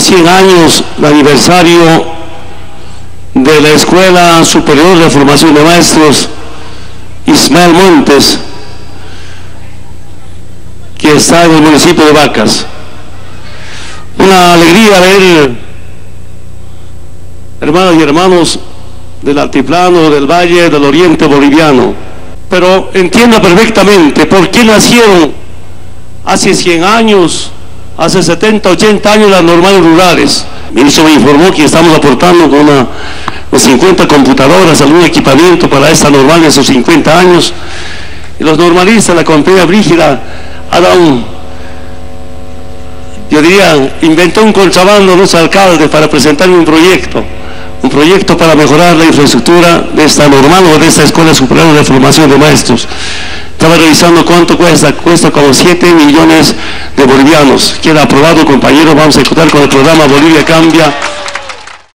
100 años el aniversario de la Escuela Superior de Formación de Maestros Ismael Montes, que está en el municipio de Vacas. Una alegría ver, hermanos y hermanos del altiplano, del valle, del oriente boliviano. Pero entienda perfectamente por qué nacieron hace 100 años, hace 70, 80 años las normales rurales. El ministro me informó que estamos aportando con una 50 computadoras, algún equipamiento para esta normal de sus 50 años. Y los normalistas, la compañía Brígida, ha dado yo diría, inventó un contrabando a los alcaldes para presentar un proyecto para mejorar la infraestructura de esta normal o de esta Escuela Superior de Formación de Maestros. Estaba revisando cuánto cuesta como 7 millones de bolivianos. Queda aprobado, compañeros, vamos a ejecutar con el programa Bolivia Cambia.